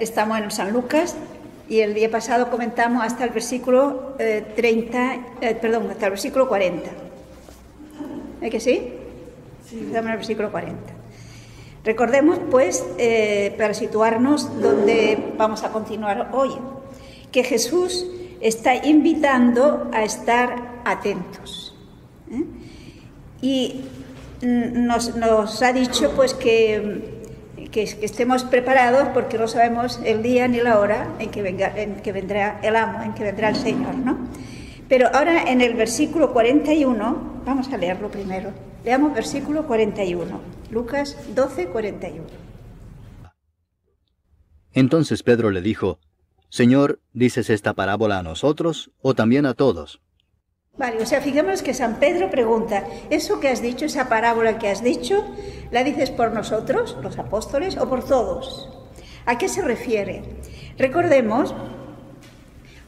estamos en San Lucas y el día pasado comentamos hasta el versículo 30, hasta el versículo 40. ¿Es que sí? Sí. Estamos en el versículo 40. Recordemos, pues, para situarnos donde vamos a continuar hoy, que Jesús está invitando a estar atentos. Y nos ha dicho, pues, que estemos preparados porque no sabemos el día ni la hora en que vendrá el Amo, en que vendrá el Señor, ¿no? Pero ahora en el versículo 41, vamos a leerlo primero. Leamos versículo 41, Lucas 12, 41. Entonces Pedro le dijo, Señor, ¿dices esta parábola a nosotros o también a todos? Vale, o sea, fijémonos que San Pedro pregunta, ¿eso que has dicho, esa parábola que has dicho, la dices por nosotros, los apóstoles, o por todos? ¿A qué se refiere? Recordemos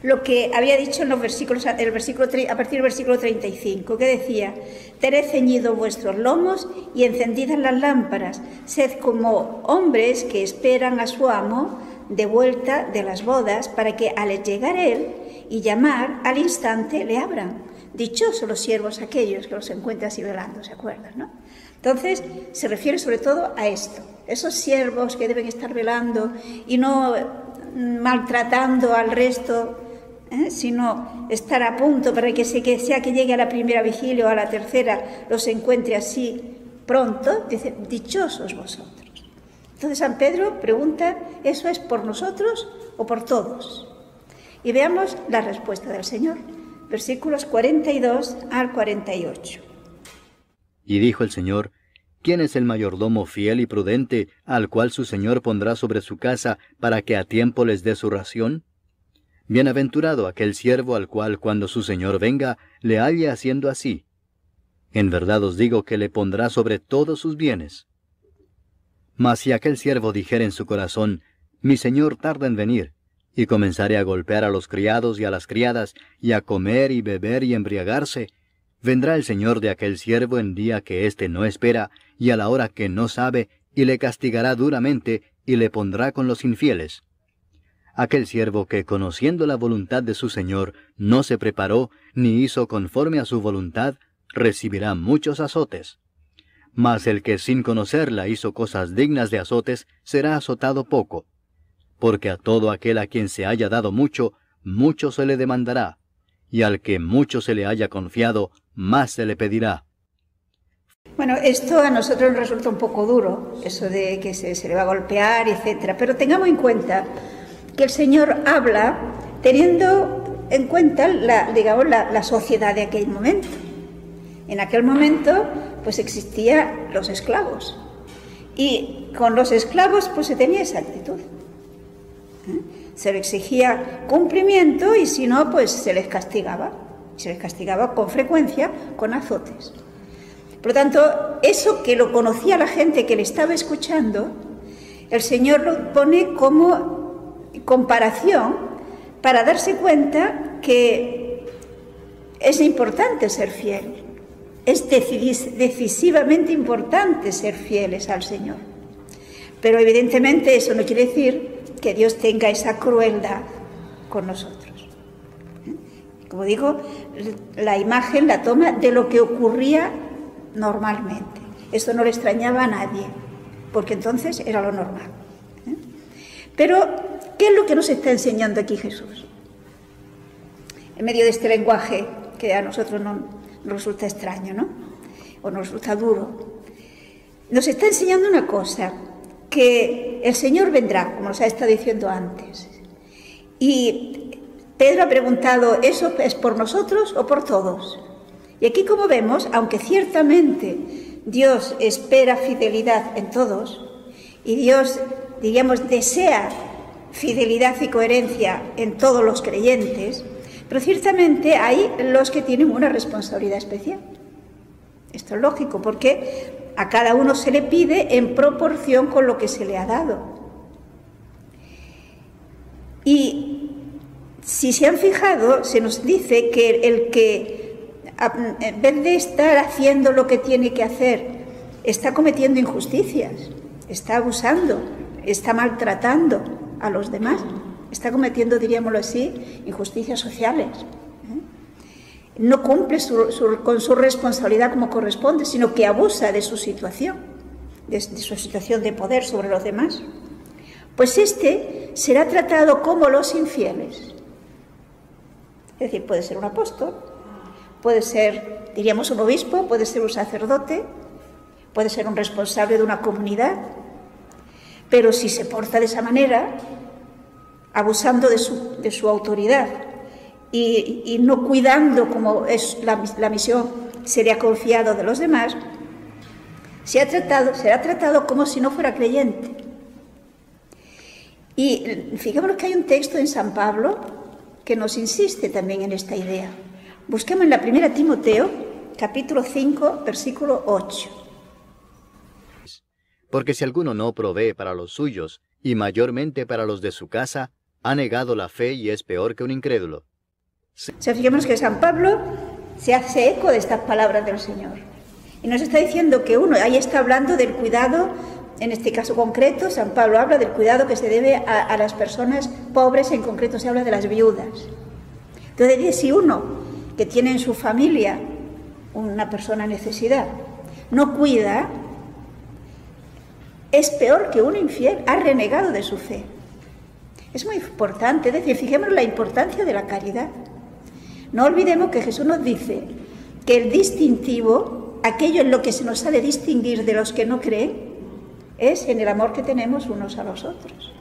lo que había dicho en los versículos, a partir del versículo 35, que decía, «Tened ceñidos vuestros lomos y encendidas las lámparas, sed como hombres que esperan a su amo de vuelta de las bodas, para que al llegar él y llamar, al instante le abran. Dichosos los siervos aquellos que los encuentran así velando», ¿se acuerdan, no? Entonces, se refiere sobre todo a esto, esos siervos que deben estar velando y no maltratando al resto, sino estar a punto para que sea que llegue a la primera vigilia o a la tercera, los encuentre así pronto, dice, dichosos vosotros. Entonces San Pedro pregunta, ¿eso es por nosotros o por todos? Y veamos la respuesta del Señor, versículos 42 al 48. Y dijo el Señor, ¿quién es el mayordomo fiel y prudente al cual su Señor pondrá sobre su casa para que a tiempo les dé su ración? Bienaventurado aquel siervo al cual cuando su Señor venga, le halle haciendo así. En verdad os digo que le pondrá sobre todos sus bienes. Mas si aquel siervo dijere en su corazón, mi Señor tarda en venir, y comenzare a golpear a los criados y a las criadas, y a comer y beber y embriagarse, vendrá el Señor de aquel siervo en día que éste no espera, y a la hora que no sabe, y le castigará duramente, y le pondrá con los infieles. Aquel siervo que, conociendo la voluntad de su Señor, no se preparó, ni hizo conforme a su voluntad, recibirá muchos azotes. Mas el que sin conocerla hizo cosas dignas de azotes, será azotado poco. Porque a todo aquel a quien se haya dado mucho, mucho se le demandará, y al que mucho se le haya confiado, más se le pedirá. Bueno, esto a nosotros nos resulta un poco duro, eso de que se le va a golpear, etc. Pero tengamos en cuenta que el Señor habla teniendo en cuenta la sociedad de aquel momento. En aquel momento, pues existían los esclavos. Y con los esclavos, pues se tenía esa actitud. Se les exigía cumplimiento y si no, pues se les castigaba. Se les castigaba con frecuencia con azotes. Por lo tanto, eso que lo conocía la gente que le estaba escuchando, el Señor lo pone como comparación para darse cuenta que es importante ser fiel, es decisivamente importante ser fieles al Señor. Pero evidentemente eso no quiere decir que Dios tenga esa crueldad con nosotros. Como digo, la imagen la toma de lo que ocurría normalmente. Eso no le extrañaba a nadie, porque entonces era lo normal. Pero ¿qué es lo que nos está enseñando aquí Jesús? En medio de este lenguaje que a nosotros nos resulta extraño, ¿no? O nos resulta duro. Nos está enseñando una cosa, que el Señor vendrá, como nos ha estado diciendo antes. Y Pedro ha preguntado, ¿eso es por nosotros o por todos? Y aquí, como vemos, aunque ciertamente Dios espera fidelidad en todos, y Dios, diríamos, desea fidelidad y coherencia en todos los creyentes, pero ciertamente hay los que tienen una responsabilidad especial. Esto es lógico, porque a cada uno se le pide en proporción con lo que se le ha dado. Y si se han fijado, se nos dice que el que, en vez de estar haciendo lo que tiene que hacer, está cometiendo injusticias, está abusando, está maltratando a los demás. Está cometiendo, diríamoslo así, injusticias sociales. No cumple con su responsabilidad como corresponde, sino que abusa de su situación, de su situación de poder sobre los demás. Pues este será tratado como los infieles. Es decir, puede ser un apóstol, puede ser, diríamos, un obispo, puede ser un sacerdote, puede ser un responsable de una comunidad, pero si se porta de esa manera, abusando de su autoridad y no cuidando como es la misión sería confiado de los demás, será tratado como si no fuera creyente. Y fijémonos que hay un texto en San Pablo que nos insiste también en esta idea. Busquemos en la Primera Timoteo, capítulo 5, versículo 8. Porque si alguno no provee para los suyos, y mayormente para los de su casa, ha negado la fe y es peor que un incrédulo. O sea, fijémonos que San Pablo se hace eco de estas palabras del Señor. Y nos está diciendo que uno, ahí está hablando del cuidado, en este caso concreto, San Pablo habla del cuidado que se debe a las personas pobres, en concreto se habla de las viudas. Entonces, si uno que tiene en su familia una persona en necesidad, no cuida, es peor que un infiel, ha renegado de su fe. Es muy importante, es decir, fijémonos la importancia de la caridad. No olvidemos que Jesús nos dice que el distintivo, aquello en lo que se nos ha de distinguir de los que no creen, es en el amor que tenemos unos a los otros.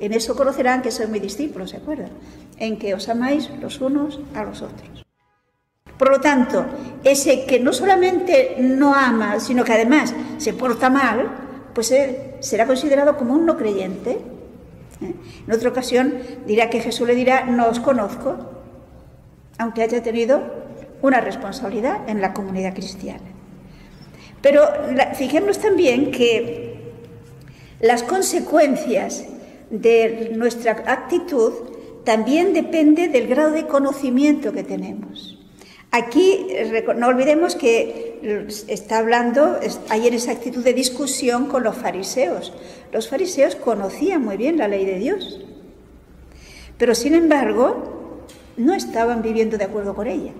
En eso conocerán que sois mis discípulos, ¿se acuerdan? En que os amáis los unos a los otros. Por lo tanto, ese que no solamente no ama, sino que además se porta mal, pues será considerado como un no creyente. En otra ocasión dirá que Jesús le dirá, no os conozco, aunque haya tenido una responsabilidad en la comunidad cristiana. Pero fijémonos también que las consecuencias de nuestra actitud también depende del grado de conocimiento que tenemos. Aquí no olvidemos que está hablando, hay en esa actitud de discusión con los fariseos. Los fariseos conocían muy bien la ley de Dios, pero sin embargo no estaban viviendo de acuerdo con ella,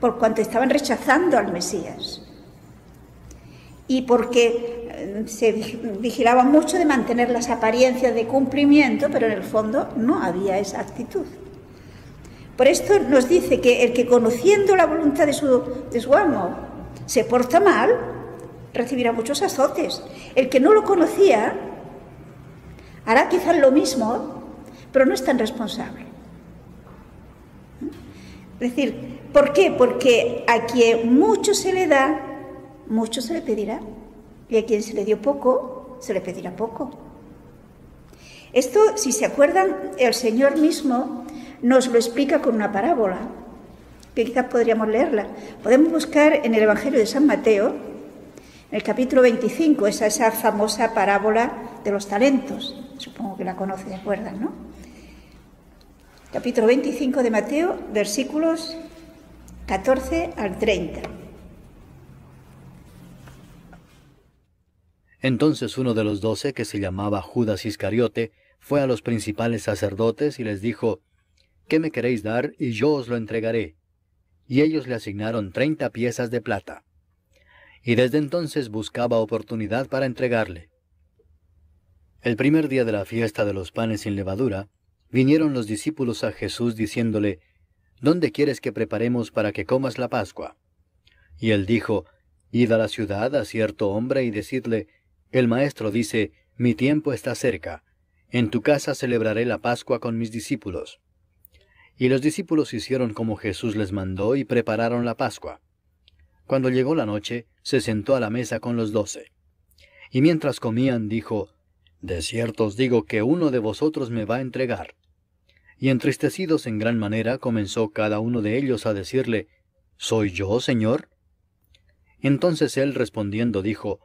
por cuanto estaban rechazando al Mesías y porque se vigilaban mucho de mantener las apariencias de cumplimiento, pero en el fondo no había esa actitud. Por esto nos dice que el que conociendo la voluntad de su amo se porta mal, recibirá muchos azotes. El que no lo conocía hará quizás lo mismo, pero no es tan responsable. Es decir, ¿por qué? Porque a quien mucho se le da, mucho se le pedirá. Y a quien se le dio poco, se le pedirá poco. Esto, si se acuerdan, el Señor mismo nos lo explica con una parábola, que quizás podríamos leerla. Podemos buscar en el Evangelio de San Mateo, en el capítulo 25, esa famosa parábola de los talentos. Supongo que la conoce, ¿se acuerdan, no? Capítulo 25 de Mateo, versículos 14 al 30. Entonces uno de los 12, que se llamaba Judas Iscariote, fue a los principales sacerdotes y les dijo, ¿qué me queréis dar y yo os lo entregaré? Y ellos le asignaron 30 piezas de plata. Y desde entonces buscaba oportunidad para entregarle. El primer día de la fiesta de los panes sin levadura, vinieron los discípulos a Jesús diciéndole, ¿dónde quieres que preparemos para que comas la Pascua? Y él dijo, id a la ciudad a cierto hombre y decidle, el maestro dice, mi tiempo está cerca, en tu casa celebraré la Pascua con mis discípulos. Y los discípulos hicieron como Jesús les mandó y prepararon la Pascua. Cuando llegó la noche, se sentó a la mesa con los 12. Y mientras comían, dijo, «De cierto os digo que uno de vosotros me va a entregar». Y entristecidos en gran manera, comenzó cada uno de ellos a decirle, «¿Soy yo, Señor?». Entonces él respondiendo dijo,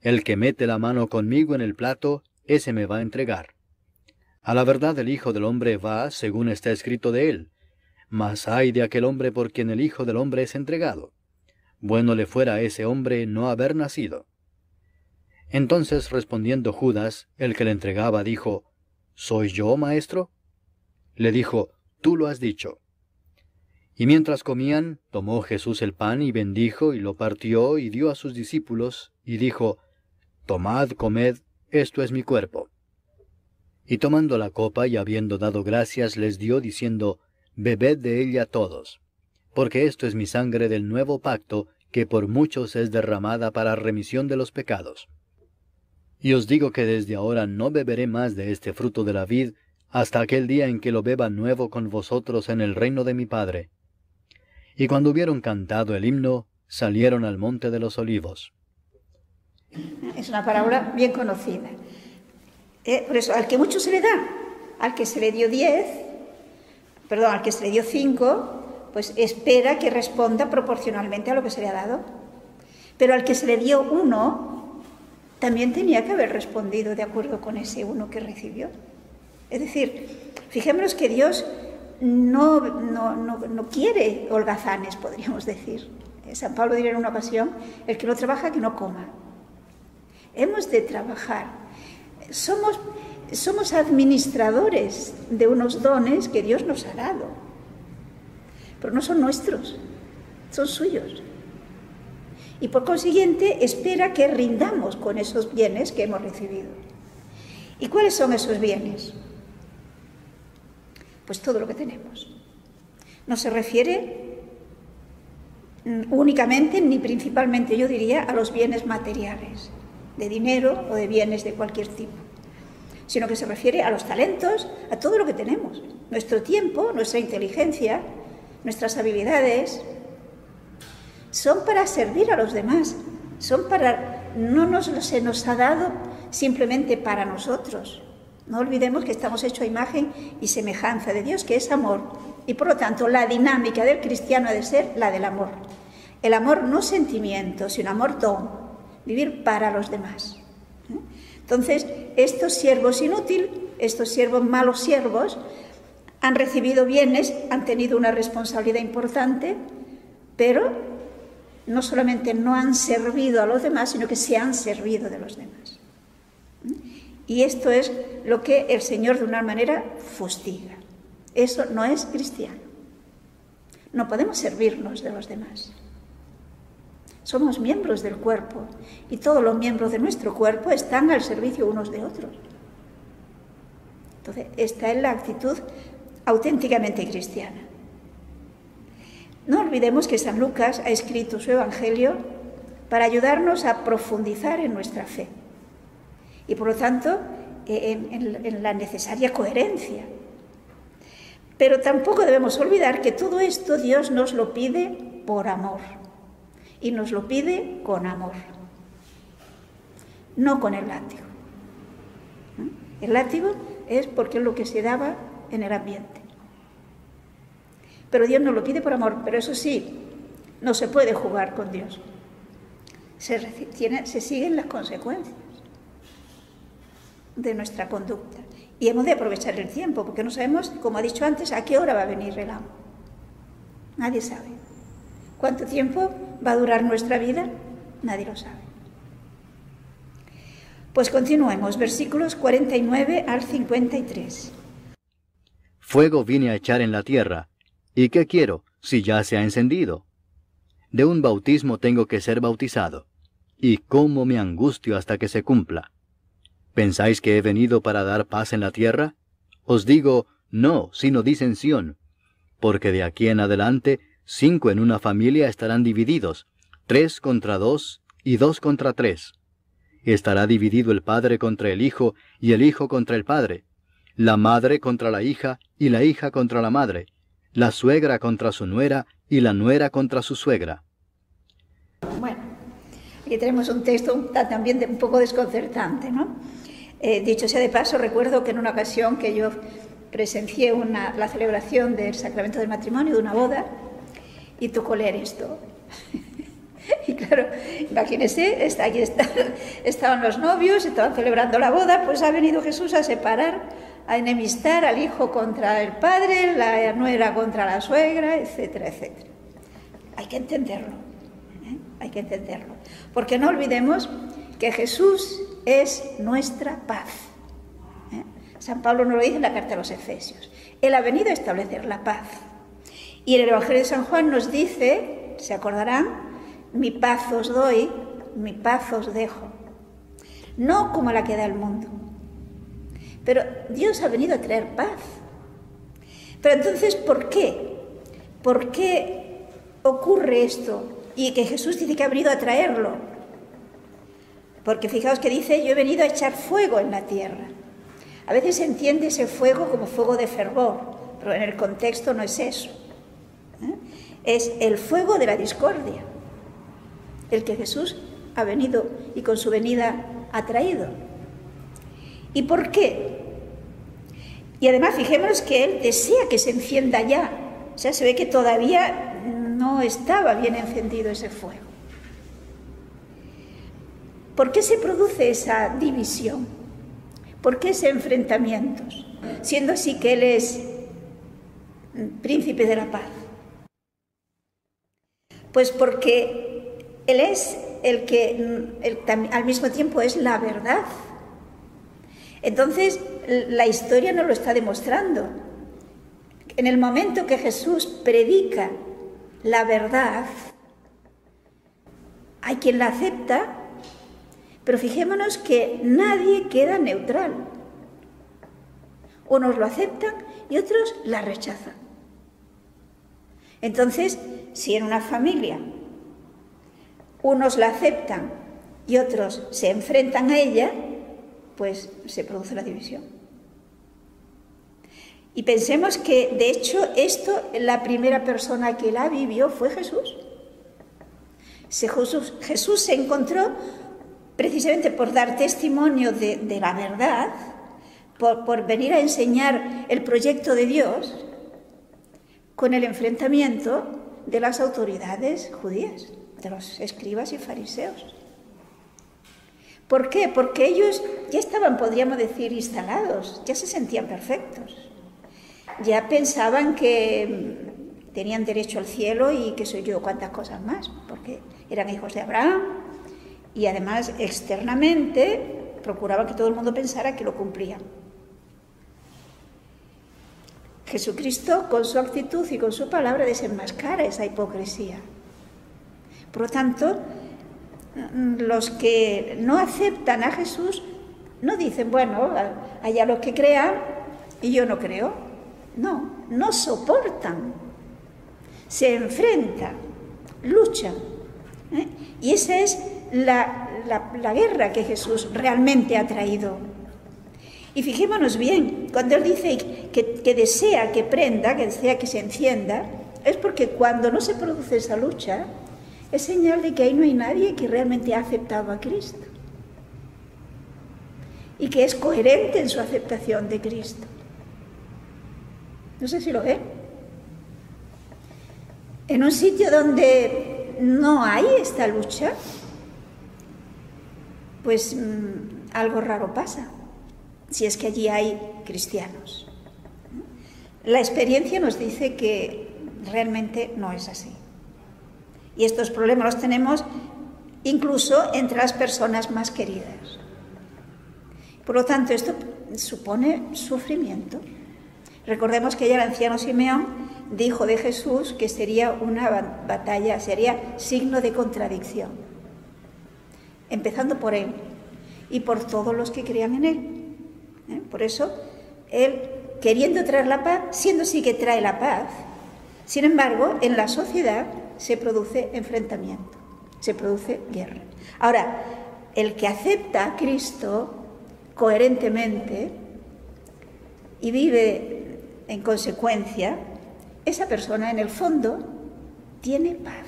«El que mete la mano conmigo en el plato, ese me va a entregar». A la verdad el Hijo del Hombre va, según está escrito de él, mas ay de aquel hombre por quien el Hijo del Hombre es entregado. Bueno le fuera a ese hombre no haber nacido. Entonces respondiendo Judas, el que le entregaba, dijo, ¿Soy yo, maestro? Le dijo, Tú lo has dicho. Y mientras comían, tomó Jesús el pan y bendijo, y lo partió, y dio a sus discípulos, y dijo, Tomad, comed, esto es mi cuerpo. Y tomando la copa, y habiendo dado gracias, les dio, diciendo, Bebed de ella todos, porque esto es mi sangre del nuevo pacto, que por muchos es derramada para remisión de los pecados. Y os digo que desde ahora no beberé más de este fruto de la vid, hasta aquel día en que lo beba nuevo con vosotros en el reino de mi Padre. Y cuando hubieron cantado el himno, salieron al monte de los olivos. Es una parábola bien conocida. Por eso, al que mucho se le da, al que se le dio 5, pues espera que responda proporcionalmente a lo que se le ha dado. Pero al que se le dio 1, también tenía que haber respondido de acuerdo con ese 1 que recibió. Es decir, fijémonos que Dios no quiere holgazanes, podríamos decir. San Pablo diría en una ocasión, el que no trabaja, que no coma. Hemos de trabajar. Somos administradores de unos dones que Dios nos ha dado. Pero no son nuestros, son suyos. Y por consiguiente, espera que rindamos con esos bienes que hemos recibido. ¿Y cuáles son esos bienes? Pues todo lo que tenemos. No se refiere únicamente ni principalmente, yo diría, a los bienes materiales, de dinero o de bienes de cualquier tipo, sino que se refiere a los talentos, a todo lo que tenemos, nuestro tiempo, nuestra inteligencia, nuestras habilidades son para servir a los demás, son para, se nos ha dado simplemente para nosotros. No olvidemos que estamos hechos a imagen y semejanza de Dios, que es amor, y por lo tanto la dinámica del cristiano ha de ser la del amor. El amor no sentimiento, sino amor don, vivir para los demás. Entonces, malos siervos, han recibido bienes, han tenido una responsabilidad importante, pero no solamente no han servido a los demás, sino que se han servido de los demás. Y esto es lo que el Señor de una manera fustiga. Eso no es cristiano. No podemos servirnos de los demás. Somos miembros del cuerpo y todos los miembros de nuestro cuerpo están al servicio unos de otros. Entonces, esta es la actitud auténticamente cristiana. No olvidemos que San Lucas ha escrito su Evangelio para ayudarnos a profundizar en nuestra fe y, por lo tanto, en la necesaria coherencia. Pero tampoco debemos olvidar que todo esto Dios nos lo pide por amor y nos lo pide con amor, no con el látigo. El látigo es porque es lo que se daba en el ambiente. Pero Dios nos lo pide por amor, pero eso sí, no se puede jugar con Dios. Se siguen las consecuencias de nuestra conducta y hemos de aprovechar el tiempo, porque no sabemos, como ha dicho antes, a qué hora va a venir el amo. Nadie sabe. ¿Cuánto tiempo va a durar nuestra vida? Nadie lo sabe. Pues continuemos, versículos 49 al 53. Fuego vine a echar en la tierra, ¿y qué quiero, si ya se ha encendido? De un bautismo tengo que ser bautizado, y cómo me angustio hasta que se cumpla. ¿Pensáis que he venido para dar paz en la tierra? Os digo, no, sino disensión, porque de aquí en adelante 5 en una familia estarán divididos, 3 contra 2 y 2 contra 3. Estará dividido el padre contra el hijo y el hijo contra el padre, la madre contra la hija y la hija contra la madre, la suegra contra su nuera y la nuera contra su suegra. Bueno, aquí tenemos un texto también un poco desconcertante, ¿no? Dicho sea de paso, recuerdo que en una ocasión que yo presencié la celebración del sacramento del matrimonio, de una boda, y tocó leer esto. Y claro, imagínense, estaban los novios, estaban celebrando la boda, pues ha venido Jesús a separar, a enemistar al hijo contra el padre, la nuera contra la suegra, etcétera, etcétera. Hay que entenderlo, ¿eh? Hay que entenderlo. Porque no olvidemos que Jesús es nuestra paz. San Pablo nos lo dice en la carta a los Efesios. Él ha venido a establecer la paz. Y en el Evangelio de San Juan nos dice, se acordarán, mi paz os doy, mi paz os dejo. No como la que da el mundo. Pero Dios ha venido a traer paz. Pero entonces, ¿por qué? ¿Por qué ocurre esto? Y que Jesús dice que ha venido a traerlo. Porque fijaos que dice, yo he venido a echar fuego en la tierra. A veces se entiende ese fuego como fuego de fervor, pero en el contexto no es eso. Es el fuego de la discordia, el que Jesús ha venido y con su venida ha traído. ¿Y por qué? Y además, fijémonos que Él desea que se encienda ya. O sea, se ve que todavía no estaba bien encendido ese fuego. ¿Por qué se produce esa división? ¿Por qué ese enfrentamiento? Siendo así que Él es príncipe de la paz. Pues porque Él es el que al mismo tiempo es la verdad. Entonces, la historia nos lo está demostrando. En el momento que Jesús predica la verdad, hay quien la acepta, pero fijémonos que nadie queda neutral. Unos lo aceptan y otros la rechazan. Entonces, si en una familia unos la aceptan y otros se enfrentan a ella, pues se produce la división. Y pensemos que, de hecho, esto, la primera persona que la vivió fue Jesús. Jesús se encontró, precisamente por dar testimonio de la verdad, por venir a enseñar el proyecto de Dios, con el enfrentamiento de las autoridades judías, de los escribas y fariseos. ¿Por qué? Porque ellos ya estaban, podríamos decir, instalados, ya se sentían perfectos. Ya pensaban que tenían derecho al cielo y qué sé yo, cuántas cosas más, porque eran hijos de Abraham y además externamente procuraban que todo el mundo pensara que lo cumplían. Jesucristo, con su actitud y con su palabra, desenmascara esa hipocresía. Por lo tanto, los que no aceptan a Jesús no dicen, bueno, allá los que crean y yo no creo. No, no soportan, se enfrentan, luchan. Y esa es la guerra que Jesús realmente ha traído. Y fijémonos bien, cuando Él dice que desea que prenda, que desea que se encienda, es porque cuando no se produce esa lucha, es señal de que ahí no hay nadie que realmente ha aceptado a Cristo y que es coherente en su aceptación de Cristo. No sé si lo ven. En un sitio donde no hay esta lucha, pues algo raro pasa, si es que allí hay cristianos. La experiencia nos dice que realmente no es así. Y estos problemas los tenemos incluso entre las personas más queridas. Por lo tanto, esto supone sufrimiento. Recordemos que ya el anciano Simeón dijo de Jesús que sería una batalla, sería signo de contradicción. Empezando por él y por todos los que crean en él. Por eso, él, queriendo traer la paz, siendo sí que trae la paz, sin embargo, en la sociedad se produce enfrentamiento, se produce guerra. Ahora, el que acepta a Cristo coherentemente y vive en consecuencia, esa persona en el fondo tiene paz.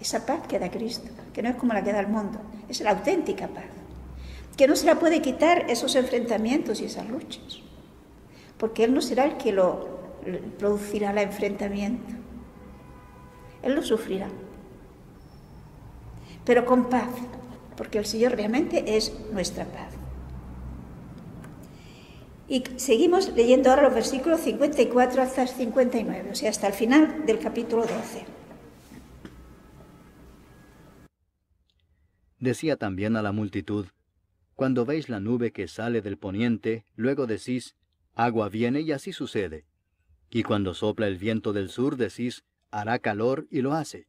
Esa paz que da Cristo, que no es como la que da el mundo, es la auténtica paz, que no se la puede quitar esos enfrentamientos y esas luchas, porque Él no será el que lo producirá el enfrentamiento. Él lo sufrirá, pero con paz, porque el Señor realmente es nuestra paz. Y seguimos leyendo ahora los versículos 54 hasta 59, o sea, hasta el final del capítulo 12. Decía también a la multitud, «Cuando veis la nube que sale del poniente, luego decís, agua viene, y así sucede. Y cuando sopla el viento del sur, decís, hará calor, y lo hace.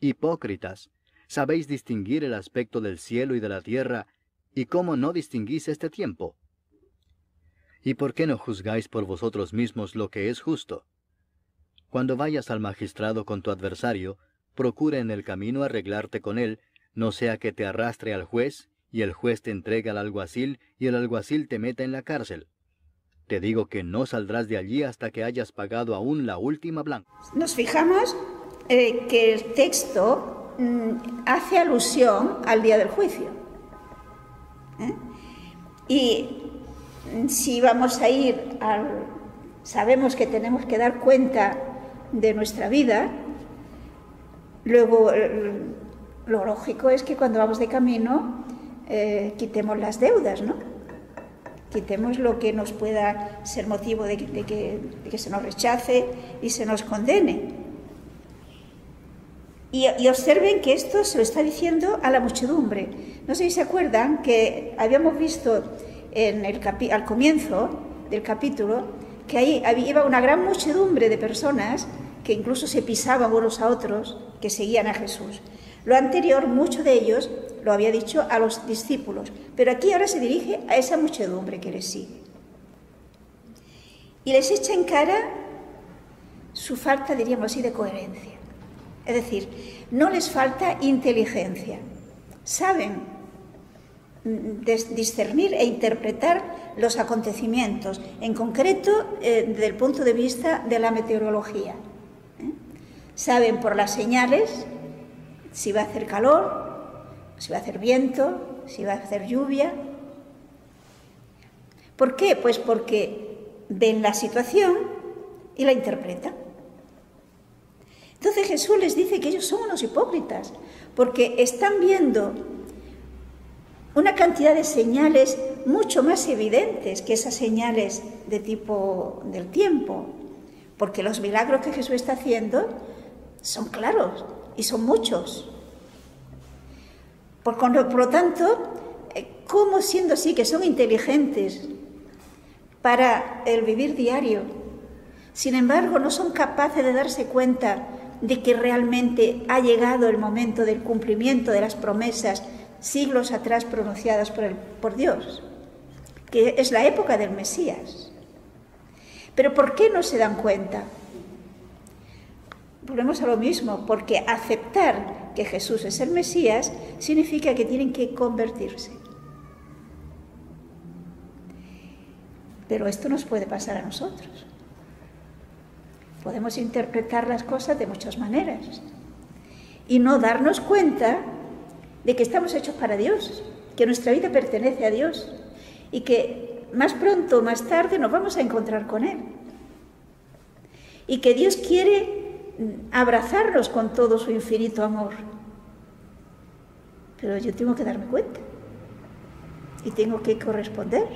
Hipócritas, sabéis distinguir el aspecto del cielo y de la tierra, y cómo no distinguís este tiempo. ¿Y por qué no juzgáis por vosotros mismos lo que es justo? Cuando vayas al magistrado con tu adversario, procura en el camino arreglarte con él, no sea que te arrastre al juez, y el juez te entregue al alguacil, y el alguacil te meta en la cárcel. Te digo que no saldrás de allí hasta que hayas pagado aún la última blanca». Nos fijamos que el texto hace alusión al día del juicio. Y si vamos a ir al... Sabemos que tenemos que dar cuenta de nuestra vida. Luego, lo lógico es que cuando vamos de camino quitemos las deudas, ¿no? Quitemos lo que nos pueda ser motivo de que se nos rechace y se nos condene. Y observen que esto se lo está diciendo a la muchedumbre. No sé si se acuerdan que habíamos visto al comienzo del capítulo que ahí había una gran muchedumbre de personas que incluso se pisaban unos a otros, que seguían a Jesús. Lo anterior, muchos de ellos lo había dicho a los discípulos, pero aquí ahora se dirige a esa muchedumbre que les sigue. Y les echa en cara su falta, diríamos así, de coherencia. Es decir, no les falta inteligencia. Saben discernir e interpretar los acontecimientos, en concreto desde el punto de vista de la meteorología. Saben por las señales si va a hacer calor, si va a hacer viento, si va a hacer lluvia. ¿Por qué? Pues porque ven la situación y la interpretan. Entonces Jesús les dice que ellos son unos hipócritas, porque están viendo una cantidad de señales mucho más evidentes que esas señales de tipo del tiempo, porque los milagros que Jesús está haciendo son claros y son muchos. Por lo tanto, ¿cómo siendo así que son inteligentes para el vivir diario? Sin embargo, no son capaces de darse cuenta de que realmente ha llegado el momento del cumplimiento de las promesas siglos atrás pronunciadas por Dios, que es la época del Mesías. Pero ¿por qué no se dan cuenta? Volvemos a lo mismo, porque aceptar que Jesús es el Mesías significa que tienen que convertirse. Pero esto nos puede pasar a nosotros. Podemos interpretar las cosas de muchas maneras y no darnos cuenta de que estamos hechos para Dios, que nuestra vida pertenece a Dios y que más pronto o más tarde nos vamos a encontrar con Él. Y que Dios quiere abrazarnos con todo su infinito amor. Pero yo tengo que darme cuenta y tengo que corresponder,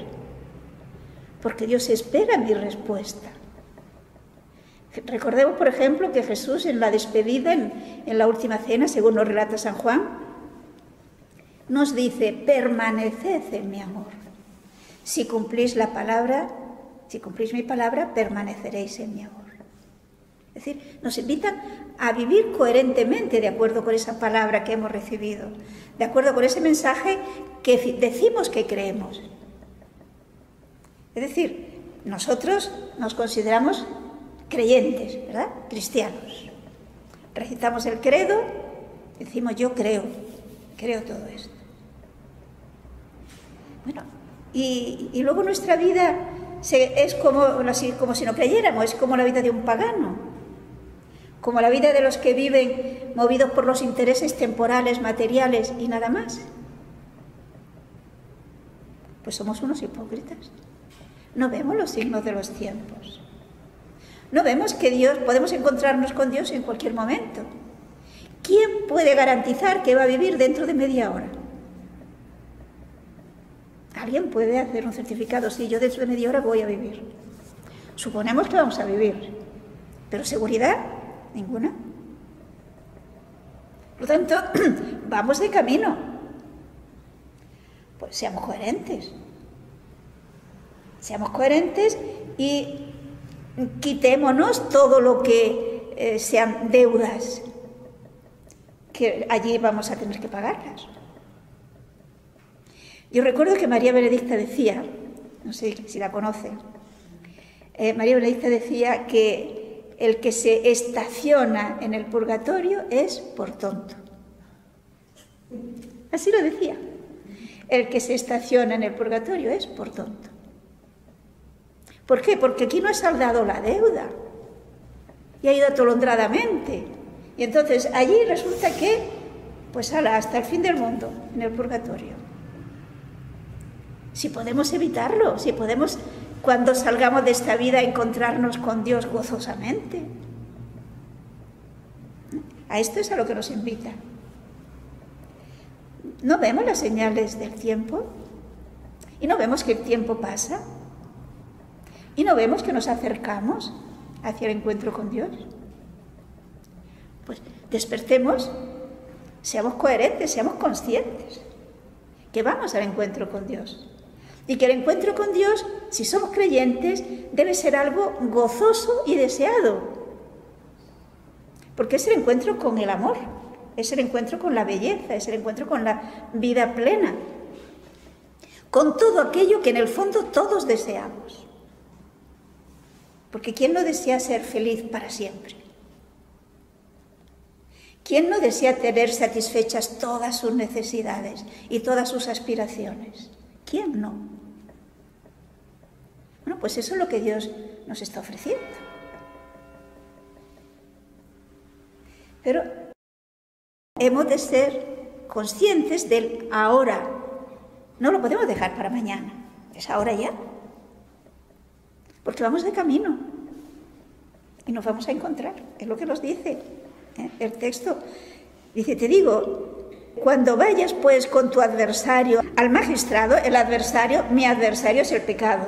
porque Dios espera mi respuesta. Recordemos, por ejemplo, que Jesús en la despedida, en la última cena, según nos relata San Juan, nos dice: permaneced en mi amor. Si cumplís la palabra, si cumplís mi palabra, permaneceréis en mi amor. Es decir, nos invitan a vivir coherentemente de acuerdo con esa palabra que hemos recibido, de acuerdo con ese mensaje que decimos que creemos. Es decir, nosotros nos consideramos creyentes, ¿verdad? Cristianos. Recitamos el credo, decimos: yo creo todo esto. Bueno, y luego nuestra vida es como si no creyéramos, es como la vida de un pagano, como la vida de los que viven movidos por los intereses temporales, materiales y nada más. Pues somos unos hipócritas. No vemos los signos de los tiempos. No vemos que Dios, podemos encontrarnos con Dios en cualquier momento. ¿Quién puede garantizar que va a vivir dentro de media hora? Alguien puede hacer un certificado: sí, yo dentro de media hora voy a vivir. Suponemos que vamos a vivir, pero ¿seguridad? Ninguna. Por lo tanto, vamos de camino, Pues seamos coherentes. Seamos coherentes y quitémonos todo lo que sean deudas, que allí vamos a tener que pagarlas. Yo recuerdo que María Benedicta decía, no sé si la conocen, María Benedicta decía que el que se estaciona en el purgatorio es por tonto. Así lo decía. El que se estaciona en el purgatorio es por tonto. ¿Por qué? Porque aquí no ha saldado la deuda y ha ido atolondradamente. Y entonces allí resulta que, pues ala, hasta el fin del mundo, en el purgatorio. Si podemos evitarlo, si podemos, cuando salgamos de esta vida, encontrarnos con Dios gozosamente. A esto es a lo que nos invita. No vemos las señales del tiempo y no vemos que el tiempo pasa y no vemos que nos acercamos hacia el encuentro con Dios. Pues despertemos, seamos coherentes, seamos conscientes que vamos al encuentro con Dios y que el encuentro con Dios, si somos creyentes, debe ser algo gozoso y deseado, porque es el encuentro con el amor. Es el encuentro con la belleza, es el encuentro con la vida plena, con todo aquello que en el fondo todos deseamos. Porque ¿quién no desea ser feliz para siempre? ¿Quién no desea tener satisfechas todas sus necesidades y todas sus aspiraciones? ¿Quién no? Bueno, pues eso es lo que Dios nos está ofreciendo. Pero hemos de ser conscientes del ahora. No lo podemos dejar para mañana. Es ahora ya. Porque vamos de camino. Y nos vamos a encontrar. Es lo que nos dice el texto. Dice, te digo, cuando vayas pues con tu adversario al magistrado, el adversario, mi adversario es el pecado.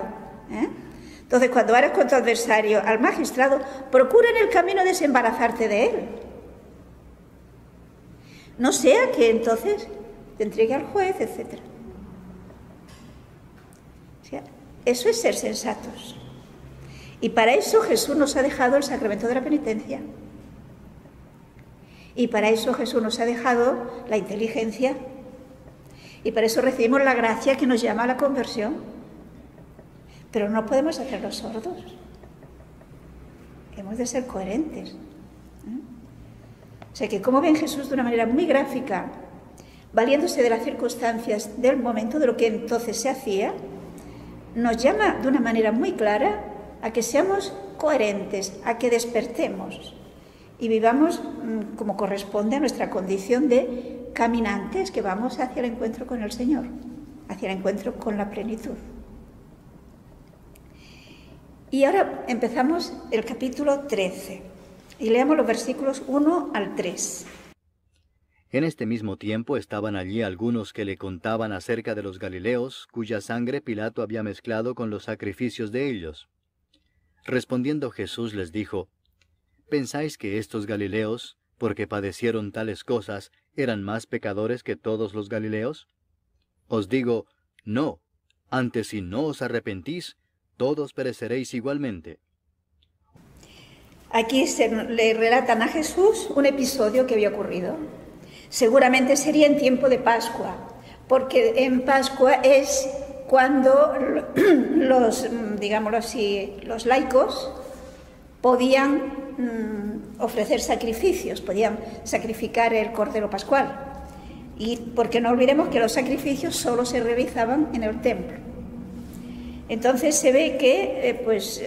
Entonces, cuando vayas con tu adversario al magistrado, procura en el camino desembarazarte de él. No sea que entonces te entregue al juez, etc. O sea, eso es ser sensatos. Y para eso Jesús nos ha dejado el sacramento de la penitencia. Y para eso Jesús nos ha dejado la inteligencia. Y para eso recibimos la gracia que nos llama a la conversión. Pero no podemos hacernos sordos. Hemos de ser coherentes. O sea que, como ven Jesús de una manera muy gráfica, valiéndose de las circunstancias del momento, de lo que entonces se hacía, nos llama de una manera muy clara a que seamos coherentes, a que despertemos y vivamos como corresponde a nuestra condición de caminantes que vamos hacia el encuentro con el Señor, hacia el encuentro con la plenitud. Y ahora empezamos el capítulo 13. Y leamos los versículos 1 al 3. En este mismo tiempo estaban allí algunos que le contaban acerca de los galileos, cuya sangre Pilato había mezclado con los sacrificios de ellos. Respondiendo Jesús les dijo, ¿pensáis que estos galileos, porque padecieron tales cosas, eran más pecadores que todos los galileos? Os digo, no, antes si no os arrepentís, todos pereceréis igualmente. Aquí le relatan a Jesús un episodio que había ocurrido. Seguramente sería en tiempo de Pascua, porque en Pascua es cuando los, digámoslo así, los laicos podían ofrecer sacrificios, podían sacrificar el cordero pascual. Y porque no olvidemos que los sacrificios solo se realizaban en el templo. Entonces se ve que, pues,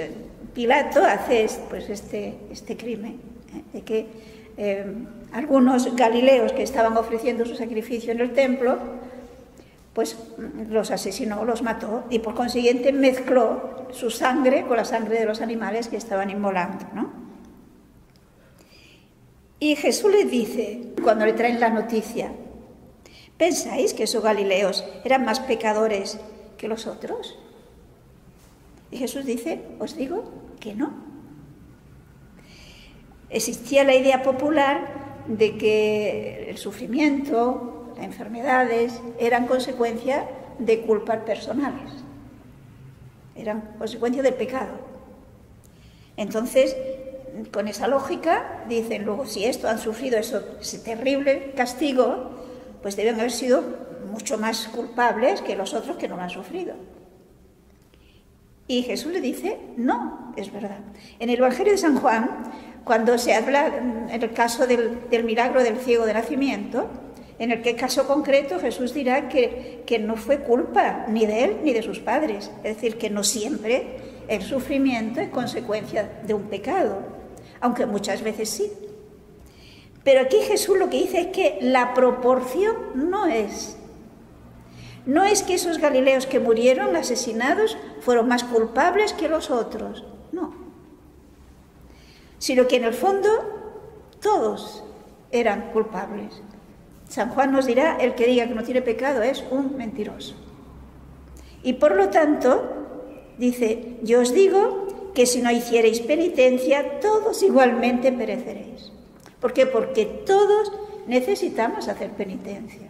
Pilato hace pues, este crimen, de que algunos galileos que estaban ofreciendo su sacrificio en el templo, pues los asesinó, los mató y por consiguiente mezcló su sangre con la sangre de los animales que estaban inmolando, ¿no? Y Jesús les dice, cuando le traen la noticia, ¿pensáis que esos galileos eran más pecadores que los otros? Y Jesús dice, os digo que no. Existía la idea popular de que el sufrimiento, las enfermedades, eran consecuencia de culpas personales, eran consecuencia del pecado. Entonces, con esa lógica, dicen luego, si esto han sufrido ese terrible castigo, pues deben haber sido mucho más culpables que los otros que no lo han sufrido. Y Jesús le dice, no, es verdad. En el Evangelio de San Juan, cuando se habla en el caso del milagro del ciego de nacimiento, en el que caso concreto Jesús dirá que no fue culpa ni de él ni de sus padres. Es decir, que no siempre el sufrimiento es consecuencia de un pecado, aunque muchas veces sí. Pero aquí Jesús lo que dice es que la proporción no es que esos galileos que murieron asesinados fueron más culpables que los otros, no. Sino que en el fondo todos eran culpables. San Juan nos dirá, el que diga que no tiene pecado es un mentiroso. Y por lo tanto, dice, yo os digo que si no hiciereis penitencia, todos igualmente pereceréis. ¿Por qué? Porque todos necesitamos hacer penitencia.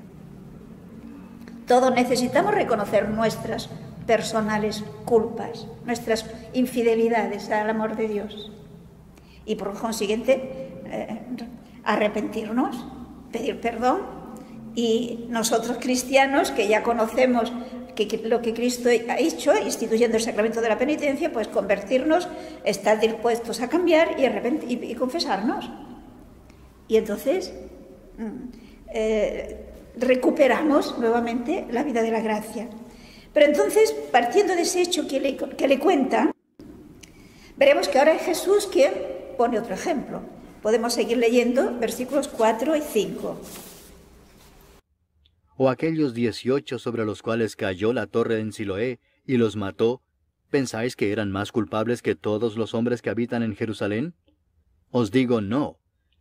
Todos necesitamos reconocer nuestras personales culpas, nuestras infidelidades al amor de Dios. Y por consiguiente, arrepentirnos, pedir perdón. Y nosotros cristianos, que ya conocemos lo que Cristo ha hecho, instituyendo el sacramento de la penitencia, pues convertirnos, estar dispuestos a cambiar y confesarnos. Y entonces recuperamos nuevamente la vida de la gracia. Pero entonces, partiendo de ese hecho que le cuenta, veremos que ahora es Jesús quien pone otro ejemplo. Podemos seguir leyendo versículos 4 y 5. O aquellos 18 sobre los cuales cayó la torre en Siloé y los mató, ¿pensáis que eran más culpables que todos los hombres que habitan en Jerusalén? Os digo no,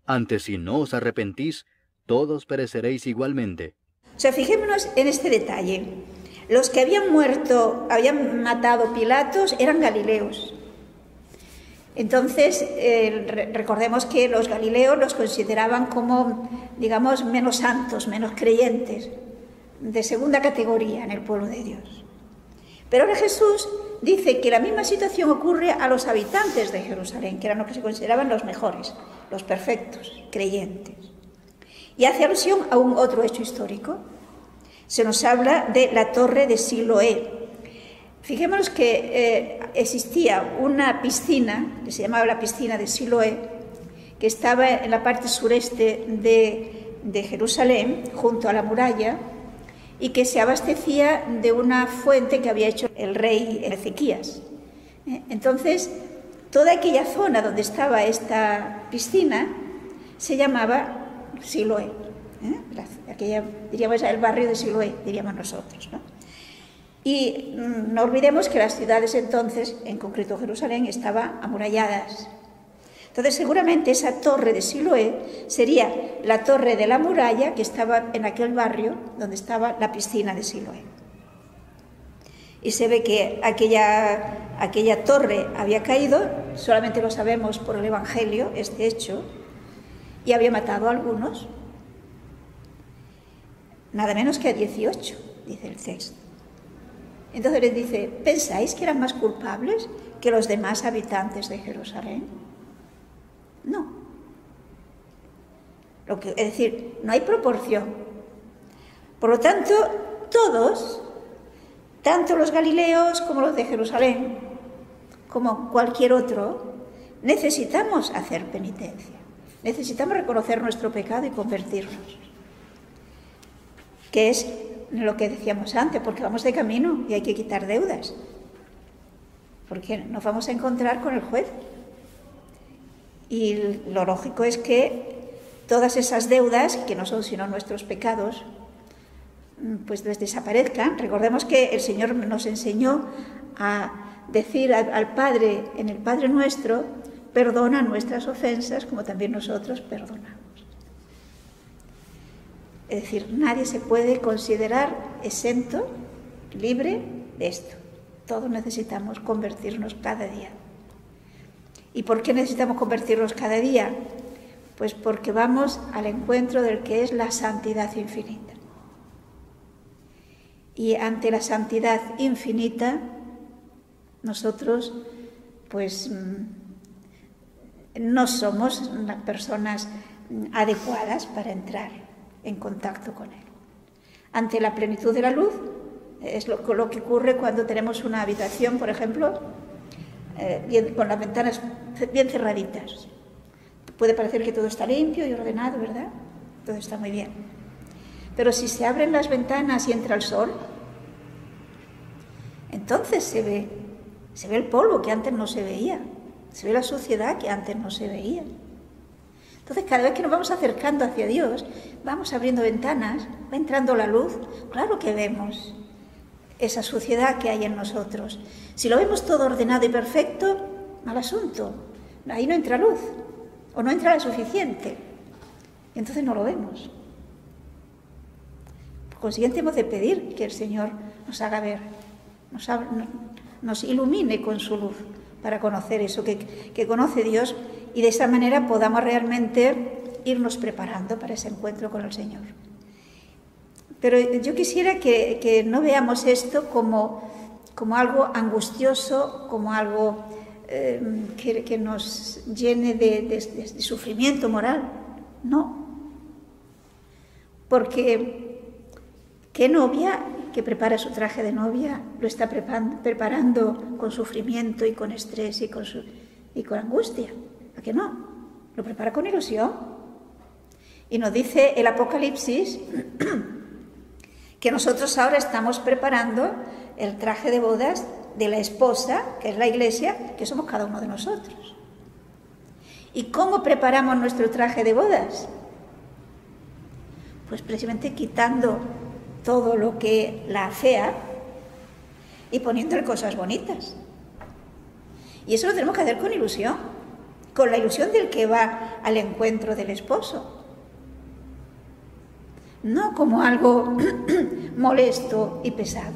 antes si no os arrepentís, todos pereceréis igualmente. O sea, fijémonos en este detalle. Los que habían matado Pilatos, eran galileos. Entonces, recordemos que los galileos los consideraban como, digamos, menos santos, menos creyentes, de segunda categoría en el pueblo de Dios. Pero ahora Jesús dice que la misma situación ocurre a los habitantes de Jerusalén, que eran los que se consideraban los mejores, los perfectos, creyentes. Y hace alusión a un otro hecho histórico. Se nos habla de la torre de Siloé. Fijémonos que existía una piscina, que se llamaba la piscina de Siloé, que estaba en la parte sureste de Jerusalén, junto a la muralla, y que se abastecía de una fuente que había hecho el rey Ezequías. Entonces, toda aquella zona donde estaba esta piscina se llamaba Siloé, aquella, diríamos, el barrio de Siloé, diríamos nosotros, ¿no? Y no olvidemos que las ciudades entonces, en concreto Jerusalén, estaban amuralladas. Entonces seguramente esa torre de Siloé sería la torre de la muralla que estaba en aquel barrio donde estaba la piscina de Siloé. Y se ve que aquella torre había caído, solamente lo sabemos por el Evangelio, este hecho, y había matado a algunos, nada menos que a 18, dice el texto. Entonces les dice, ¿pensáis que eran más culpables que los demás habitantes de Jerusalén? No. Es decir, no hay proporción. Por lo tanto, todos, tanto los galileos como los de Jerusalén, como cualquier otro, necesitamos hacer penitencia. Necesitamos reconocer nuestro pecado y convertirnos, que es lo que decíamos antes, porque vamos de camino y hay que quitar deudas, porque nos vamos a encontrar con el juez. Y lo lógico es que todas esas deudas, que no son sino nuestros pecados, pues les desaparezcan. Recordemos que el Señor nos enseñó a decir al Padre, en el Padre Nuestro, perdona nuestras ofensas como también nosotros perdonamos. Es decir, nadie se puede considerar exento, libre de esto. Todos necesitamos convertirnos cada día. ¿Y por qué necesitamos convertirnos cada día? Pues porque vamos al encuentro del que es la santidad infinita. y ante la santidad infinita, nosotros pues no somos las personas adecuadas para entrar en contacto con Él. Ante la plenitud de la luz, es lo que ocurre cuando tenemos una habitación, por ejemplo, con las ventanas bien cerraditas. Puede parecer que todo está limpio y ordenado, ¿verdad? Todo está muy bien. Pero si se abren las ventanas y entra el sol, entonces se ve el polvo que antes no se veía, se ve la suciedad que antes no se veía. Entonces, cada vez que nos vamos acercando hacia Dios, vamos abriendo ventanas, va entrando la luz, claro que vemos esa suciedad que hay en nosotros. Si lo vemos todo ordenado y perfecto, mal asunto, ahí no entra luz, o no entra la suficiente, y entonces no lo vemos. Por consiguiente, hemos de pedir que el Señor nos haga ver, nos ilumine con su luz, para conocer eso que conoce Dios, y de esa manera podamos realmente irnos preparando para ese encuentro con el Señor. Pero yo quisiera que no veamos esto como algo angustioso, como algo que nos llene de sufrimiento moral. No. Porque qué novia que prepara su traje de novia lo está preparando con sufrimiento y con estrés y con angustia. ¿A qué no? Lo prepara con ilusión. Y nos dice el Apocalipsis que nosotros ahora estamos preparando el traje de bodas de la esposa, que es la Iglesia, que somos cada uno de nosotros. ¿Y cómo preparamos nuestro traje de bodas? Pues precisamente quitando todo lo que la afea y poniéndole cosas bonitas. Y eso lo tenemos que hacer con ilusión, con la ilusión del que va al encuentro del esposo. No como algo molesto y pesado.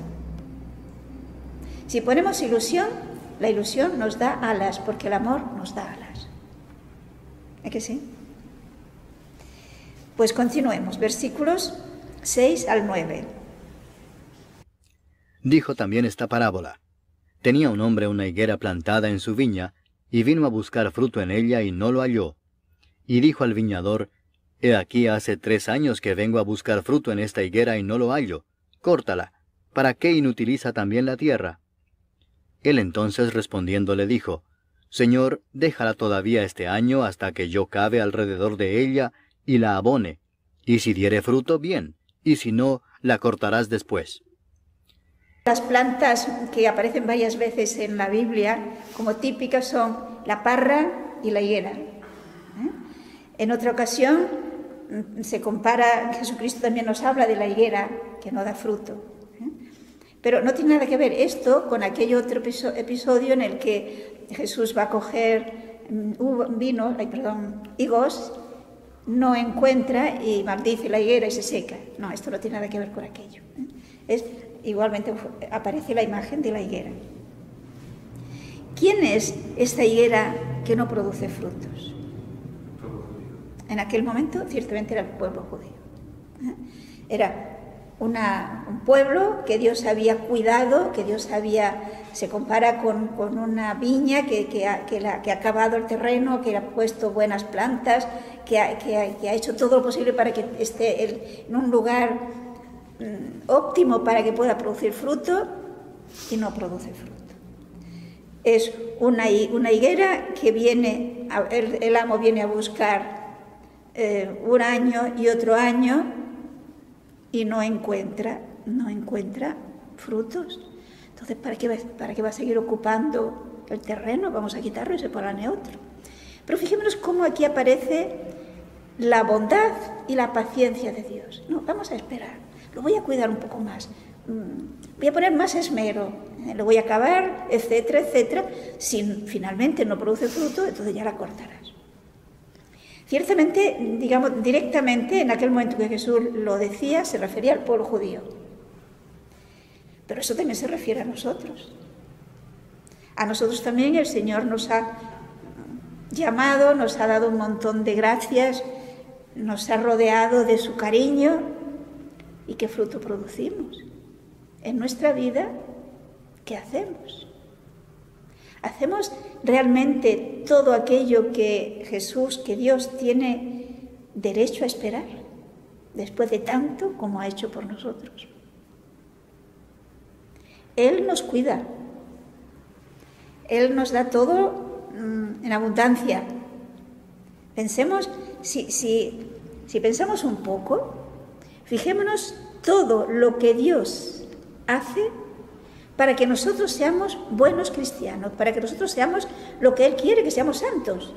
Si ponemos ilusión, la ilusión nos da alas, porque el amor nos da alas. ¿Es que sí? Pues continuemos, versículos 6 al 9. Dijo también esta parábola. Tenía un hombre una higuera plantada en su viña, y vino a buscar fruto en ella y no lo halló. Y dijo al viñador, «He aquí hace 3 años que vengo a buscar fruto en esta higuera y no lo hallo. Córtala. ¿Para qué inutiliza también la tierra?» Él entonces respondiendo le dijo, «Señor, déjala todavía este año hasta que yo cave alrededor de ella y la abone. Y si diere fruto, bien, y si no, la cortarás después». Las plantas que aparecen varias veces en la Biblia como típicas son la parra y la higuera. En otra ocasión se compara, Jesucristo también nos habla de la higuera que no da fruto. Pero no tiene nada que ver esto con aquel otro episodio en el que Jesús va a coger higos, no encuentra y maldice la higuera y se seca. No, esto no tiene nada que ver con aquello. Igualmente aparece la imagen de la higuera. ¿Quién es esta higuera que no produce frutos? En aquel momento, ciertamente, era el pueblo judío. Era un pueblo que Dios había cuidado, que Dios había... Se compara con una viña que ha acabado el terreno, que ha puesto buenas plantas, que ha hecho todo lo posible para que esté en un lugar óptimo para que pueda producir fruto, y no produce fruto. Es una higuera que viene, el amo viene a buscar un año y otro año y no encuentra frutos. Entonces, ¿para qué va a seguir ocupando el terreno? Vamos a quitarlo y se pone otro. Pero fijémonos cómo aquí aparece la bondad y la paciencia de Dios. No, vamos a esperar. Lo voy a cuidar un poco más, voy a poner más esmero, lo voy a acabar, etcétera, etcétera. Si finalmente no produce fruto, entonces ya la cortarás. Ciertamente, digamos, directamente, en aquel momento que Jesús lo decía, se refería al pueblo judío. Pero eso también se refiere a nosotros. A nosotros también el Señor nos ha llamado, nos ha dado un montón de gracias, nos ha rodeado de su cariño. ¿Y qué fruto producimos? en nuestra vida, ¿qué hacemos? ¿Hacemos realmente todo aquello que Jesús, que Dios tiene derecho a esperar, después de tanto como ha hecho por nosotros? Él nos cuida, Él nos da todo en abundancia. Pensemos, si pensamos un poco, fijémonos todo lo que Dios hace para que nosotros seamos buenos cristianos, para que nosotros seamos lo que Él quiere, que seamos santos.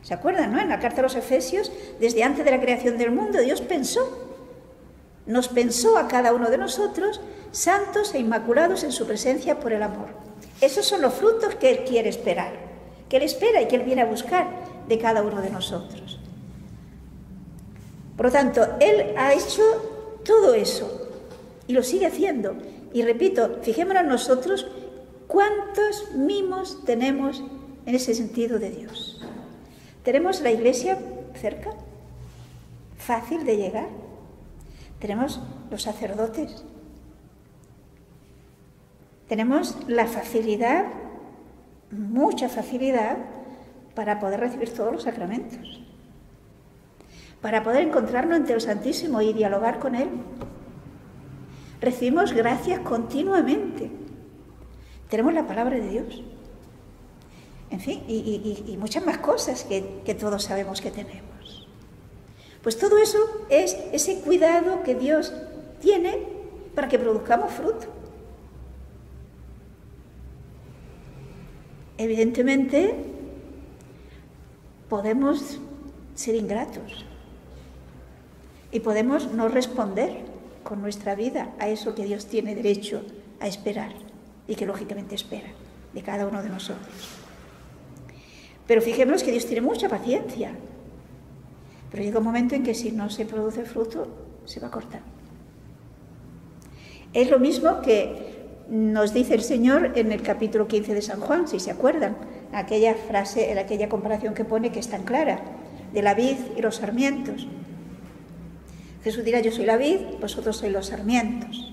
¿Se acuerdan, no? En la carta a los Efesios, desde antes de la creación del mundo, Dios pensó, nos pensó a cada uno de nosotros santos e inmaculados en su presencia por el amor. Esos son los frutos que Él quiere esperar, que Él espera y que Él viene a buscar de cada uno de nosotros. Por lo tanto, Él ha hecho todo eso y lo sigue haciendo. Y repito, fijémonos nosotros cuántos mimos tenemos en ese sentido de Dios. ¿Tenemos la iglesia cerca? ¿Fácil de llegar? ¿Tenemos los sacerdotes? Tenemos la facilidad, mucha facilidad, para poder recibir todos los sacramentos, para poder encontrarnos ante el Santísimo y dialogar con Él. Recibimos gracias continuamente. Tenemos la palabra de Dios. En fin, y muchas más cosas que todos sabemos que tenemos. Pues todo eso es ese cuidado que Dios tiene para que produzcamos fruto. Evidentemente, podemos ser ingratos y podemos no responder con nuestra vida a eso que Dios tiene derecho a esperar y que lógicamente espera de cada uno de nosotros. Pero fijémonos que Dios tiene mucha paciencia, pero llega un momento en que si no se produce fruto, se va a cortar. Es lo mismo que nos dice el Señor en el capítulo 15 de San Juan, si se acuerdan, aquella frase, en aquella comparación que pone, que es tan clara, de la vid y los sarmientos. Jesús dirá, yo soy la vid, vosotros sois los sarmientos.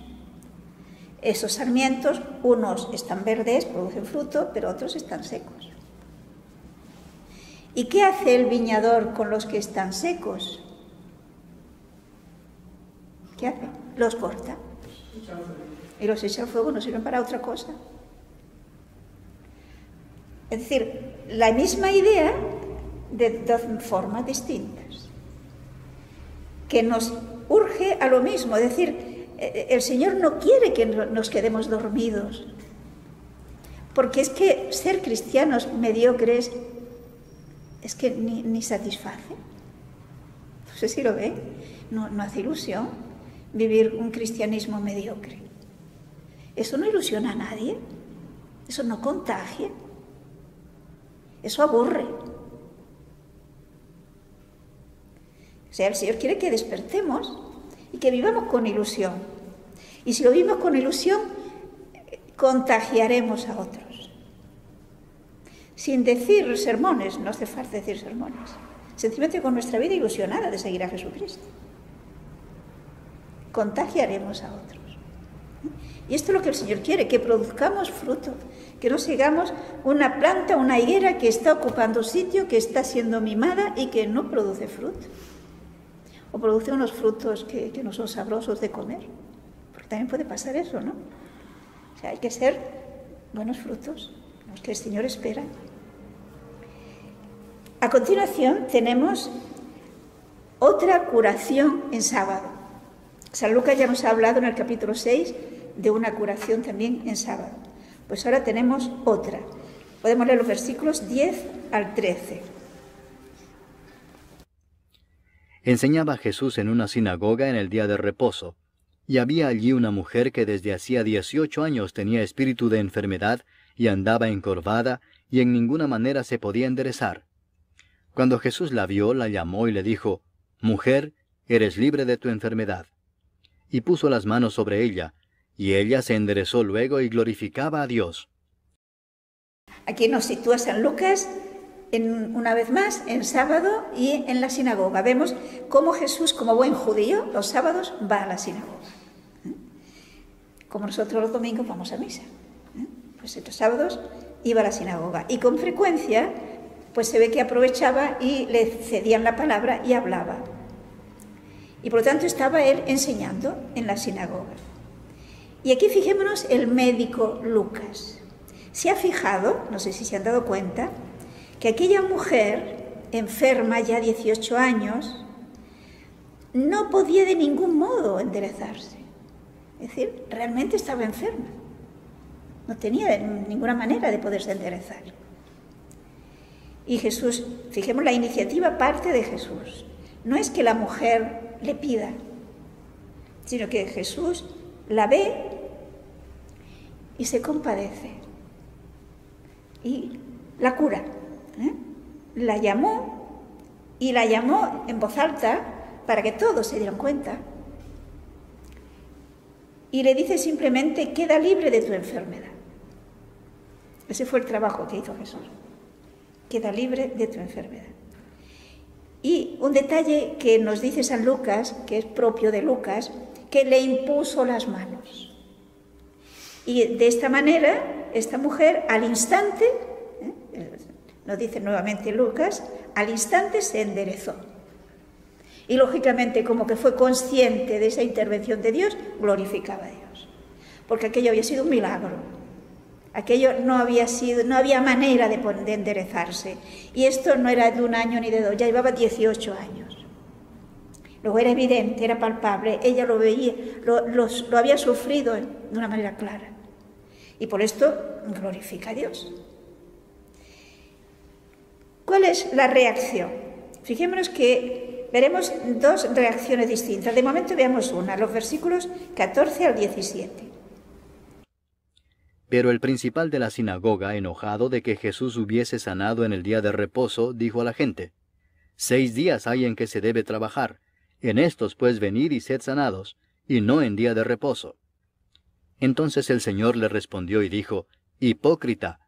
Esos sarmientos, unos están verdes, producen fruto, pero otros están secos. ¿Y qué hace el viñador con los que están secos? ¿Qué hace? Los corta. Y los echa al fuego, no sirven para otra cosa. Es decir, la misma idea de dos formas distintas, que nos urge a lo mismo. Es decir, el Señor no quiere que nos quedemos dormidos, porque es que ser cristianos mediocres es que ni satisface. No sé si lo ven, no hace ilusión vivir un cristianismo mediocre. Eso no ilusiona a nadie, eso no contagia, eso aburre. O sea, el Señor quiere que despertemos y que vivamos con ilusión. Y si lo vivimos con ilusión, contagiaremos a otros. Sin decir sermones, no hace falta decir sermones. Sencillamente con nuestra vida ilusionada de seguir a Jesucristo, contagiaremos a otros. Y esto es lo que el Señor quiere, que produzcamos fruto, que no sigamos una planta, una higuera que está ocupando sitio, que está siendo mimada y que no produce fruto. O produce unos frutos que no son sabrosos de comer, porque también puede pasar eso, ¿no? O sea, hay que ser buenos frutos, los que el Señor espera. A continuación tenemos otra curación en sábado. San Lucas ya nos ha hablado en el capítulo 6 de una curación también en sábado. Pues ahora tenemos otra. Podemos leer los versículos 10 al 13. Enseñaba Jesús en una sinagoga en el día de reposo, y había allí una mujer que desde hacía 18 años tenía espíritu de enfermedad y andaba encorvada y en ninguna manera se podía enderezar. Cuando Jesús la vio, la llamó y le dijo, «Mujer, eres libre de tu enfermedad». Y puso las manos sobre ella, y ella se enderezó luego y glorificaba a Dios. Aquí nos sitúa San Lucas, una vez más, en sábado y en la sinagoga. Vemos cómo Jesús, como buen judío, los sábados va a la sinagoga. como nosotros los domingos vamos a misa, ¿eh? Pues estos sábados iba a la sinagoga y con frecuencia pues se ve que aprovechaba y le cedían la palabra y hablaba. Y por lo tanto estaba él enseñando en la sinagoga. Y aquí fijémonos el médico Lucas. Se ha fijado, no sé si se han dado cuenta, que aquella mujer enferma ya 18 años no podía de ningún modo enderezarse. Es decir, realmente estaba enferma. No tenía ninguna manera de poderse enderezar. Y Jesús, fijemos, la iniciativa parte de Jesús. No es que la mujer le pida, sino que Jesús la ve y se compadece y la cura, ¿eh? La llamó en voz alta para que todos se dieran cuenta y le dice simplemente: queda libre de tu enfermedad. Ese fue el trabajo que hizo Jesús: queda libre de tu enfermedad. Y un detalle que nos dice San Lucas, que es propio de Lucas, que le impuso las manos. Y de esta manera, esta mujer al instante, nos dice nuevamente Lucas, al instante se enderezó. Y lógicamente, como que fue consciente de esa intervención de Dios, glorificaba a Dios. Porque aquello había sido un milagro. Aquello no había manera de enderezarse. Y esto no era de un año ni de dos, ya llevaba 18 años. Luego era evidente, era palpable, ella lo veía, lo había sufrido de una manera clara. Y por esto glorifica a Dios. ¿Cuál es la reacción? Fijémonos que veremos dos reacciones distintas. De momento veamos una, los versículos 14 al 17. Pero el principal de la sinagoga, enojado de que Jesús hubiese sanado en el día de reposo, dijo a la gente: 6 días hay en que se debe trabajar, en estos pues venid y sed sanados, y no en día de reposo. Entonces el Señor le respondió y dijo: Hipócrita,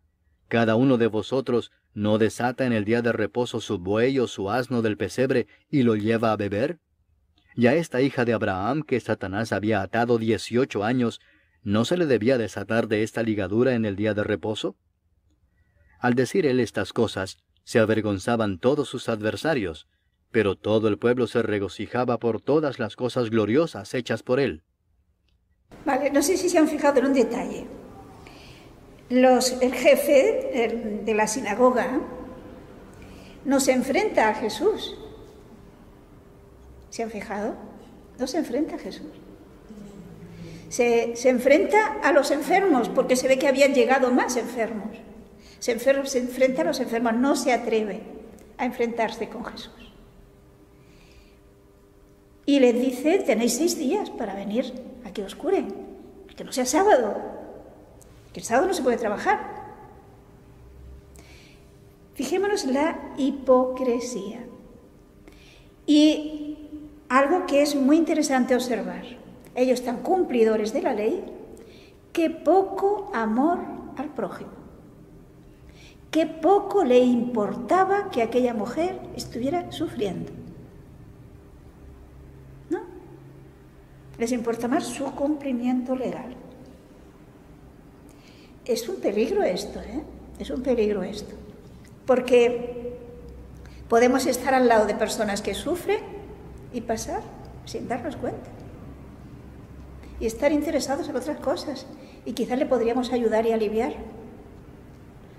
cada uno de vosotros ¿no desata en el día de reposo su buey o su asno del pesebre y lo lleva a beber? Y a esta hija de Abraham, que Satanás había atado 18 años, ¿no se le debía desatar de esta ligadura en el día de reposo? Al decir él estas cosas, se avergonzaban todos sus adversarios, pero todo el pueblo se regocijaba por todas las cosas gloriosas hechas por él. Vale, no sé si se han fijado en un detalle. El jefe de la sinagoga no se enfrenta a Jesús. ¿Se han fijado? No se enfrenta a Jesús. Se enfrenta a los enfermos, porque se ve que habían llegado más enfermos. Se enfrenta a los enfermos, no se atreve a enfrentarse con Jesús. Y les dice: tenéis 6 días para venir a que os curen, que no sea sábado, que el sábado no se puede trabajar. Fijémonos la hipocresía. Y algo que es muy interesante observar: ellos tan cumplidores de la ley, qué poco amor al prójimo. Qué poco le importaba que aquella mujer estuviera sufriendo. ¿No? Les importa más su cumplimiento legal. Es un peligro esto, ¿eh? Es un peligro esto. Porque podemos estar al lado de personas que sufren y pasar sin darnos cuenta. Y estar interesados en otras cosas, y quizás le podríamos ayudar y aliviar.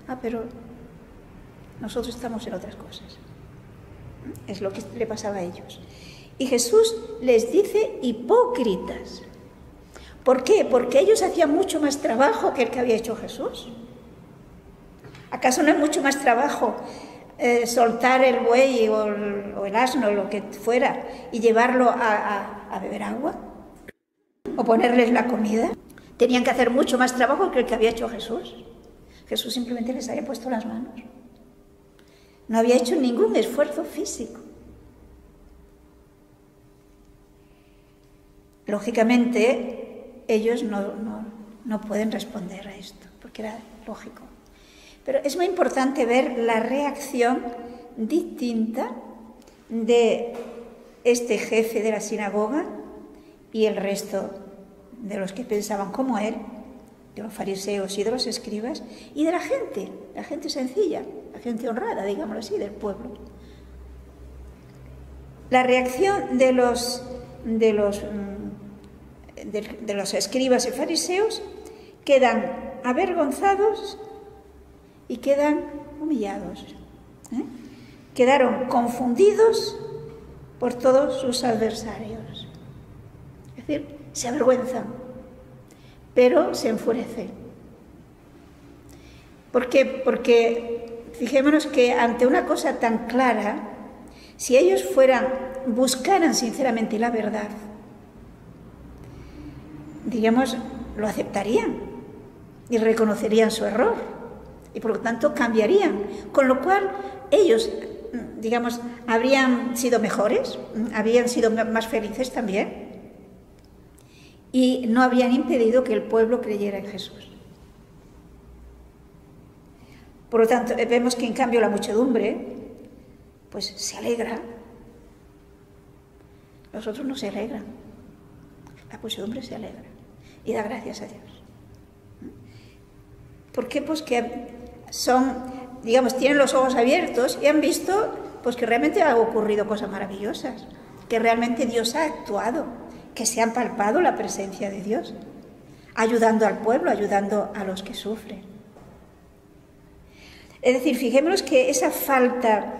Ah, pero nosotros estamos en otras cosas. Es lo que le pasaba a ellos. Y Jesús les dice hipócritas. ¿Por qué? Porque ellos hacían mucho más trabajo que el que había hecho Jesús. ¿Acaso no es mucho más trabajo soltar el buey o el asno, lo que fuera, y llevarlo a beber agua? ¿O ponerles la comida? Tenían que hacer mucho más trabajo que el que había hecho Jesús. Jesús simplemente les había puesto las manos. No había hecho ningún esfuerzo físico. Lógicamente, ellos no pueden responder a esto, porque era lógico. Pero es muy importante ver la reacción distinta de este jefe de la sinagoga y el resto de los que pensaban como él, de los fariseos y de los escribas, y de la gente sencilla, la gente honrada, digámoslo así, del pueblo. La reacción de los escribas y fariseos, quedan avergonzados y quedan humillados. Quedaron confundidos por todos sus adversarios. Es decir, se avergüenzan, pero se enfurecen. ¿Por qué? Porque fijémonos que ante una cosa tan clara, si ellos buscaran sinceramente la verdad, diríamos, lo aceptarían y reconocerían su error y por lo tanto cambiarían, con lo cual ellos, digamos, habrían sido mejores, habrían sido más felices también y no habrían impedido que el pueblo creyera en Jesús. Por lo tanto, vemos que en cambio la muchedumbre pues se alegra. Los otros no se alegran, la muchedumbre se alegra y da gracias a Dios. ¿Por qué? Pues que son, digamos, tienen los ojos abiertos y han visto pues que realmente han ocurrido cosas maravillosas, que realmente Dios ha actuado, que se han palpado la presencia de Dios, ayudando al pueblo, ayudando a los que sufren. Es decir, fijémonos que esa falta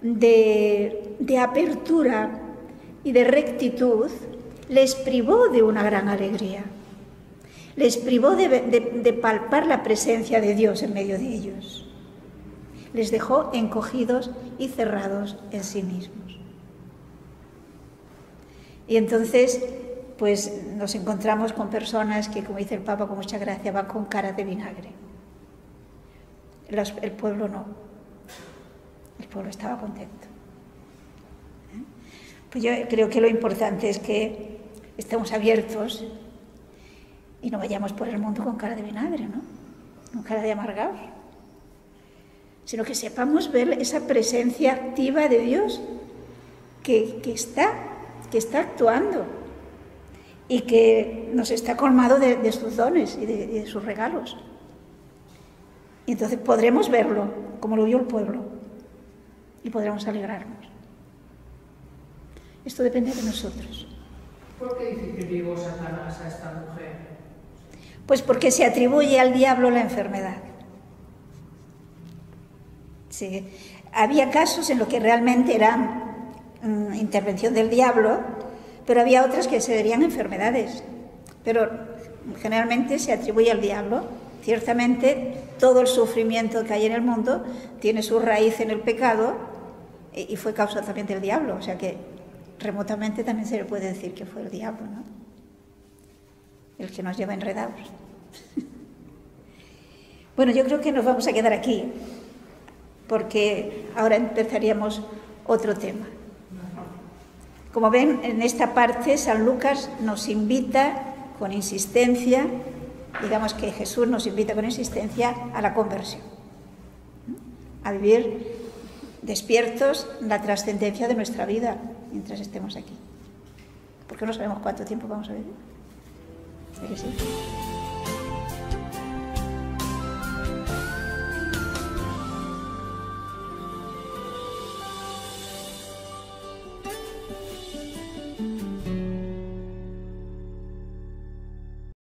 de apertura y de rectitud les privó de una gran alegría. Les privó de palpar la presencia de Dios en medio de ellos. Les dejó encogidos y cerrados en sí mismos. Y entonces, pues nos encontramos con personas que, como dice el Papa con mucha gracia, van con cara de vinagre. El pueblo no. El pueblo estaba contento. Pues yo creo que lo importante es que estemos abiertos y no vayamos por el mundo con cara de vinagre, ¿no? Con cara de amargados. Sino que sepamos ver esa presencia activa de Dios que está actuando y que nos está colmado de sus dones y de sus regalos. Y entonces podremos verlo, como lo vio el pueblo, y podremos alegrarnos. Esto depende de nosotros. ¿Por qué dice que llegó Satanás a esta mujer? Pues porque se atribuye al diablo la enfermedad. Sí. Había casos en los que realmente era intervención del diablo, pero había otras que se debían a enfermedades. Pero generalmente se atribuye al diablo. Ciertamente todo el sufrimiento que hay en el mundo tiene su raíz en el pecado y fue causa también del diablo. O sea que remotamente también se le puede decir que fue el diablo, ¿no? El que nos lleva enredados. Bueno, yo creo que nos vamos a quedar aquí, porque ahora empezaríamos otro tema. Como ven, en esta parte San Lucas nos invita con insistencia, digamos que Jesús nos invita con insistencia a la conversión, a vivir despiertos la trascendencia de nuestra vida mientras estemos aquí. Porque no sabemos cuánto tiempo vamos a vivir. Sí.